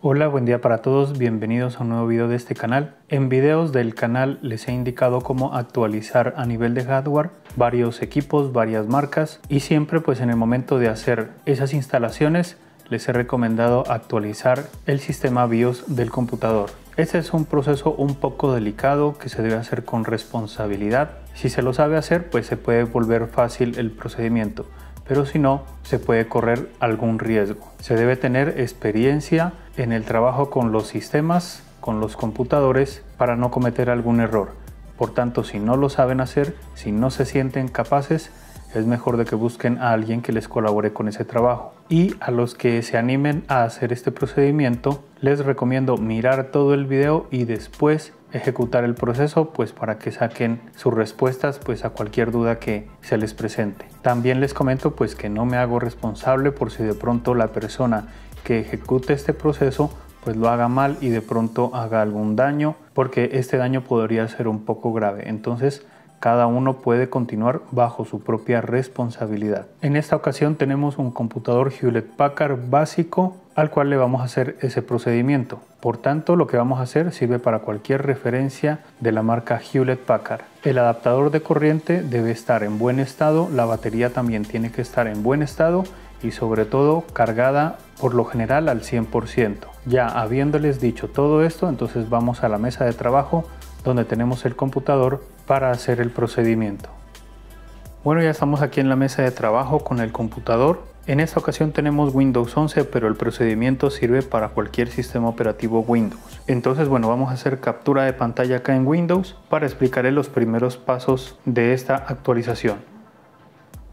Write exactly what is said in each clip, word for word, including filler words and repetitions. Hola, buen día para todos, bienvenidos a un nuevo video de este canal. En videos del canal les he indicado cómo actualizar a nivel de hardware varios equipos, varias marcas, y siempre pues en el momento de hacer esas instalaciones les he recomendado actualizar el sistema BIOS del computador. Este es un proceso un poco delicado que se debe hacer con responsabilidad. Si se lo sabe hacer pues se puede volver fácil el procedimiento, pero si no, se puede correr algún riesgo. Se debe tener experiencia en el trabajo con los sistemas, con los computadores, para no cometer algún error. Por tanto, si no lo saben hacer, si no se sienten capaces, es mejor de que busquen a alguien que les colabore con ese trabajo. Y a los que se animen a hacer este procedimiento, les recomiendo mirar todo el video y después ejecutar el proceso, pues para que saquen sus respuestas pues a cualquier duda que se les presente. También les comento pues que no me hago responsable por si de pronto la persona que ejecute este proceso pues lo haga mal y de pronto haga algún daño, porque este daño podría ser un poco grave. Entonces cada uno puede continuar bajo su propia responsabilidad. En esta ocasión tenemos un computador Hewlett Packard básico al cual le vamos a hacer ese procedimiento. Por tanto, lo que vamos a hacer sirve para cualquier referencia de la marca Hewlett Packard. El adaptador de corriente debe estar en buen estado, la batería también tiene que estar en buen estado y sobre todo cargada por lo general al cien por ciento. Ya habiéndoles dicho todo esto, entonces vamos a la mesa de trabajo donde tenemos el computador para hacer el procedimiento. Bueno, ya estamos aquí en la mesa de trabajo con el computador. En esta ocasión tenemos Windows once, pero el procedimiento sirve para cualquier sistema operativo Windows. Entonces, bueno, vamos a hacer captura de pantalla acá en Windows para explicarles los primeros pasos de esta actualización.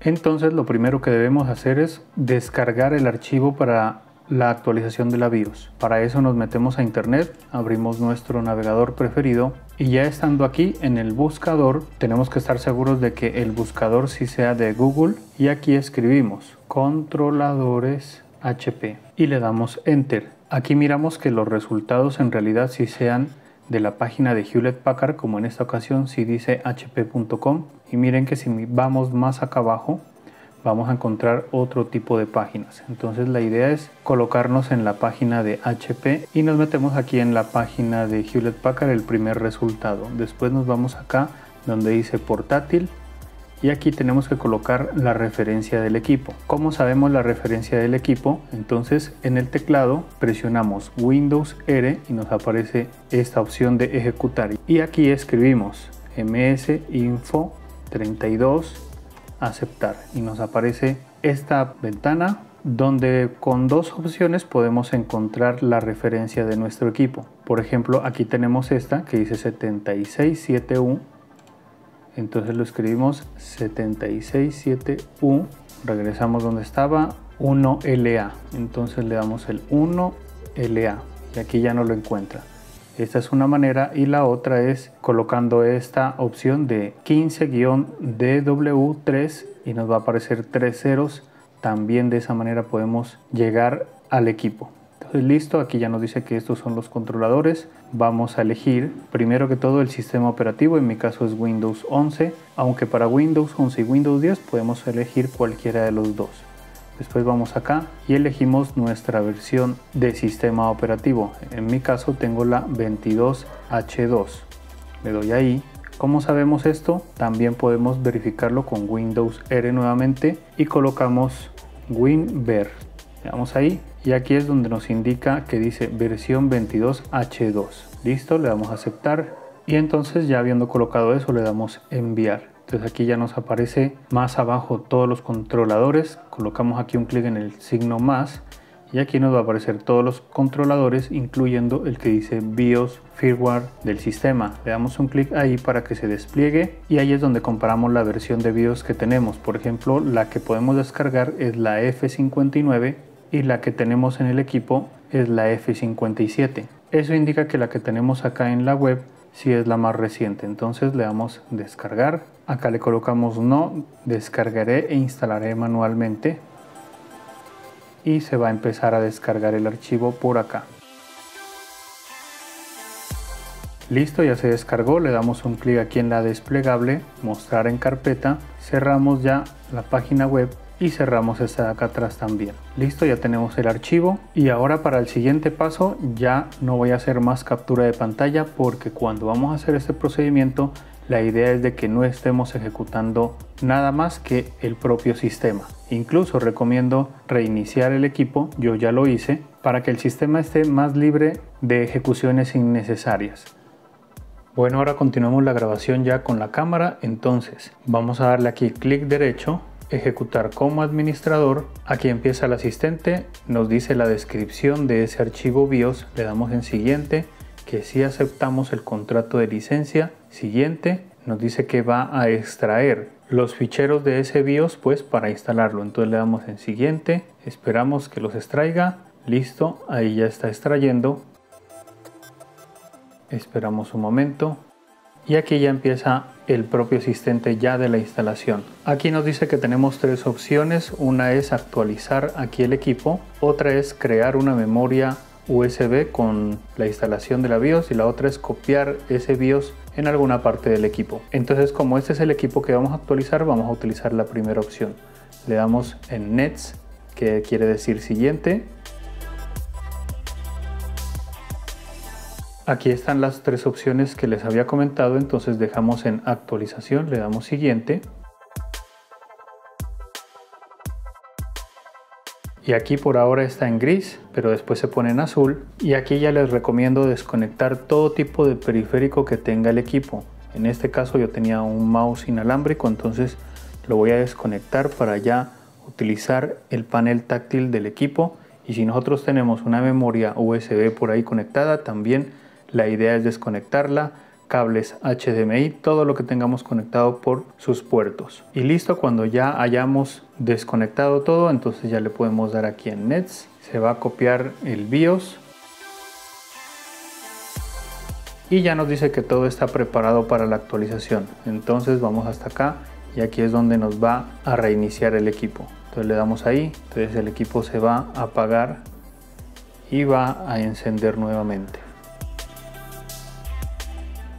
Entonces, lo primero que debemos hacer es descargar el archivo para la actualización de la BIOS. Para eso nos metemos a internet, abrimos nuestro navegador preferido y ya estando aquí en el buscador tenemos que estar seguros de que el buscador sí sea de Google, y aquí escribimos controladores H P y le damos enter. Aquí miramos que los resultados en realidad sí sean de la página de Hewlett Packard, como en esta ocasión sí dice h p punto com, y miren que si vamos más acá abajo vamos a encontrar otro tipo de páginas. Entonces la idea es colocarnos en la página de H P y nos metemos aquí en la página de Hewlett Packard, el primer resultado. Después nos vamos acá donde dice portátil y aquí tenemos que colocar la referencia del equipo. ¿Cómo sabemos la referencia del equipo? Entonces en el teclado presionamos Windows R y nos aparece esta opción de ejecutar y aquí escribimos m s info treinta y dos, aceptar, y nos aparece esta ventana donde con dos opciones podemos encontrar la referencia de nuestro equipo. Por ejemplo, aquí tenemos esta que dice setenta y seis siete U, entonces lo escribimos setenta y seis siete U, regresamos donde estaba, uno L A, entonces le damos el uno L A y aquí ya no lo encuentra. Esta es una manera, y la otra es colocando esta opción de quince D W tres y nos va a aparecer tres ceros. También de esa manera podemos llegar al equipo. Entonces listo, aquí ya nos dice que estos son los controladores. Vamos a elegir primero que todo el sistema operativo, en mi caso es Windows once, aunque para Windows once y Windows diez podemos elegir cualquiera de los dos. Después vamos acá y elegimos nuestra versión de sistema operativo. En mi caso tengo la veintidós H dos. Le doy ahí. ¿Cómo sabemos esto? También podemos verificarlo con Windows R nuevamente y colocamos WinVer. Le damos ahí y aquí es donde nos indica que dice versión veintidós H dos. Listo, le damos a aceptar y entonces ya habiendo colocado eso le damos enviar. Entonces aquí ya nos aparece más abajo todos los controladores, colocamos aquí un clic en el signo más y aquí nos va a aparecer todos los controladores incluyendo el que dice BIOS firmware del sistema. Le damos un clic ahí para que se despliegue y ahí es donde comparamos la versión de BIOS que tenemos. Por ejemplo, la que podemos descargar es la F cincuenta y nueve y la que tenemos en el equipo es la F cincuenta y siete. Eso indica que la que tenemos acá en la web si es la más reciente, entonces le damos descargar, acá le colocamos no, descargaré e instalaré manualmente y se va a empezar a descargar el archivo por acá. Listo, ya se descargó, le damos un clic aquí en la desplegable, mostrar en carpeta, cerramos ya la página web y cerramos esta de acá atrás también. Listo, ya tenemos el archivo. Y ahora para el siguiente paso ya no voy a hacer más captura de pantalla, porque cuando vamos a hacer este procedimiento la idea es de que no estemos ejecutando nada más que el propio sistema. Incluso recomiendo reiniciar el equipo, yo ya lo hice, para que el sistema esté más libre de ejecuciones innecesarias. Bueno, ahora continuamos la grabación ya con la cámara. Entonces vamos a darle aquí clic derecho, ejecutar como administrador. Aquí empieza el asistente, nos dice la descripción de ese archivo BIOS, le damos en siguiente, que si aceptamos el contrato de licencia. Siguiente, nos dice que va a extraer los ficheros de ese BIOS pues para instalarlo, entonces le damos en siguiente, esperamos que los extraiga. Listo, ahí ya está extrayendo, esperamos un momento. Y aquí ya empieza el propio asistente ya de la instalación. Aquí nos dice que tenemos tres opciones. Una es actualizar aquí el equipo. Otra es crear una memoria U S B con la instalación de la BIOS. Y la otra es copiar ese BIOS en alguna parte del equipo. Entonces, como este es el equipo que vamos a actualizar, vamos a utilizar la primera opción. Le damos en Next, que quiere decir siguiente. Aquí están las tres opciones que les había comentado, entonces dejamos en actualización, le damos siguiente. Y aquí por ahora está en gris, pero después se pone en azul. Y aquí ya les recomiendo desconectar todo tipo de periférico que tenga el equipo. En este caso yo tenía un mouse inalámbrico, entonces lo voy a desconectar para ya utilizar el panel táctil del equipo. Y si nosotros tenemos una memoria U S B por ahí conectada, también la idea es desconectarla, cables H D M I, todo lo que tengamos conectado por sus puertos. Y listo, cuando ya hayamos desconectado todo, entonces ya le podemos dar aquí en Next. Se va a copiar el BIOS. Y ya nos dice que todo está preparado para la actualización. Entonces vamos hasta acá y aquí es donde nos va a reiniciar el equipo. Entonces le damos ahí, entonces el equipo se va a apagar y va a encender nuevamente.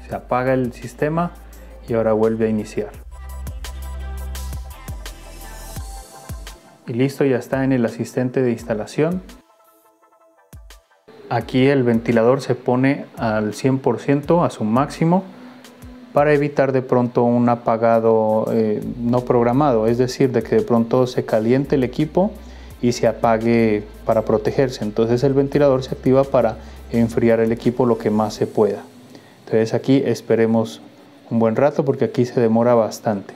Se apaga el sistema y ahora vuelve a iniciar. Y listo, ya está en el asistente de instalación. Aquí el ventilador se pone al cien por ciento, a su máximo, para evitar de pronto un apagado eh, no programado, es decir, de que de pronto se caliente el equipo y se apague para protegerse. Entonces el ventilador se activa para enfriar el equipo lo que más se pueda. Entonces aquí esperemos un buen rato porque aquí se demora bastante.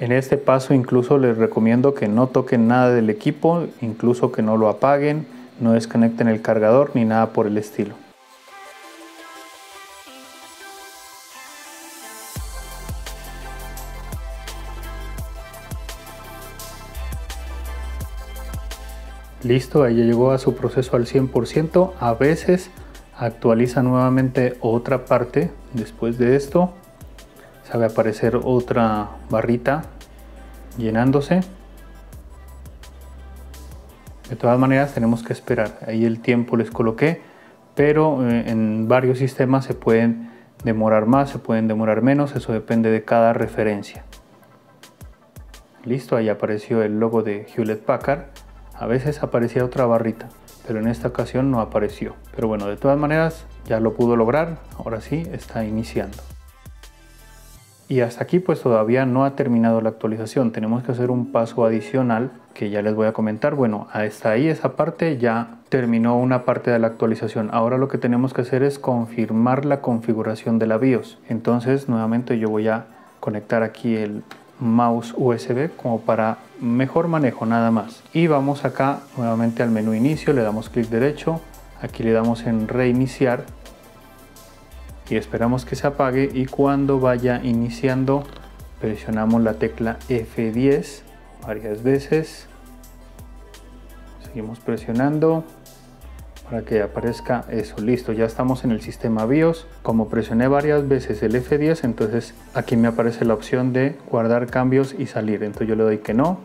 En este paso incluso les recomiendo que no toquen nada del equipo, incluso que no lo apaguen, no desconecten el cargador ni nada por el estilo. Listo, ahí ya llegó a su proceso al cien por ciento. A veces actualiza nuevamente otra parte. Después de esto, sabe aparecer otra barrita llenándose. De todas maneras tenemos que esperar. Ahí el tiempo les coloqué, pero en varios sistemas se pueden demorar más, se pueden demorar menos. Eso depende de cada referencia. Listo, ahí apareció el logo de Hewlett Packard. A veces aparecía otra barrita, pero en esta ocasión no apareció. Pero bueno, de todas maneras ya lo pudo lograr. Ahora sí está iniciando. Y hasta aquí pues todavía no ha terminado la actualización. Tenemos que hacer un paso adicional que ya les voy a comentar. Bueno, hasta ahí esa parte ya terminó una parte de la actualización. Ahora lo que tenemos que hacer es confirmar la configuración de la BIOS. Entonces nuevamente yo voy a conectar aquí el mouse U S B como para mejor manejo nada más, y vamos acá nuevamente al menú inicio, le damos clic derecho, aquí le damos en reiniciar y esperamos que se apague. Y cuando vaya iniciando presionamos la tecla F diez varias veces, seguimos presionando para que aparezca eso. Listo, ya estamos en el sistema BIOS. Como presioné varias veces el F diez, entonces aquí me aparece la opción de guardar cambios y salir. Entonces yo le doy que no,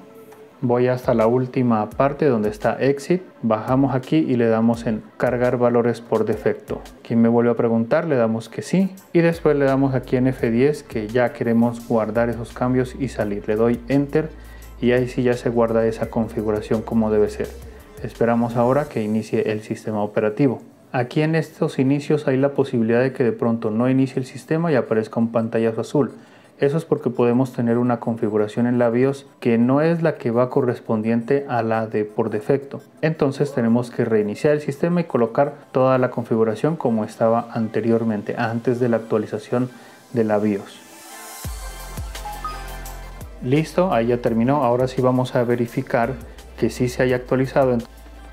voy hasta la última parte donde está Exit, bajamos aquí y le damos en cargar valores por defecto. Quien me vuelve a preguntar, le damos que sí y después le damos aquí en F diez que ya queremos guardar esos cambios y salir. Le doy Enter y ahí sí ya se guarda esa configuración como debe ser. Esperamos ahora que inicie el sistema operativo. Aquí en estos inicios hay la posibilidad de que de pronto no inicie el sistema y aparezca un pantallazo azul. Eso es porque podemos tener una configuración en la BIOS que no es la que va correspondiente a la de por defecto. Entonces tenemos que reiniciar el sistema y colocar toda la configuración como estaba anteriormente, antes de la actualización de la BIOS. Listo, ahí ya terminó. Ahora sí vamos a verificar que sí se haya actualizado.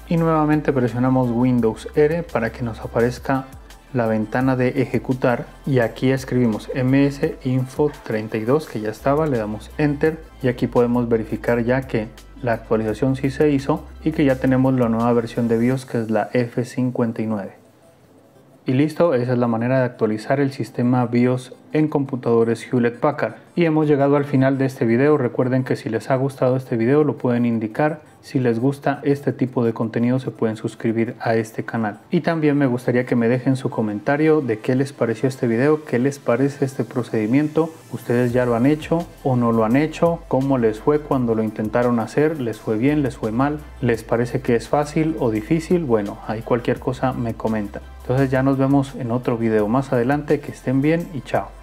Y nuevamente presionamos Windows R para que nos aparezca la ventana de ejecutar y aquí escribimos m s info treinta y dos que ya estaba, le damos Enter y aquí podemos verificar ya que la actualización sí se hizo y que ya tenemos la nueva versión de BIOS que es la F cincuenta y nueve. Y listo, esa es la manera de actualizar el sistema BIOS en computadores Hewlett Packard. Y hemos llegado al final de este video. Recuerden que si les ha gustado este video lo pueden indicar. Si les gusta este tipo de contenido se pueden suscribir a este canal. Y también me gustaría que me dejen su comentario de qué les pareció este video, qué les parece este procedimiento, ustedes ya lo han hecho o no lo han hecho, cómo les fue cuando lo intentaron hacer, les fue bien, les fue mal, les parece que es fácil o difícil. Bueno, ahí cualquier cosa me comentan. Entonces ya nos vemos en otro video más adelante, que estén bien y chao.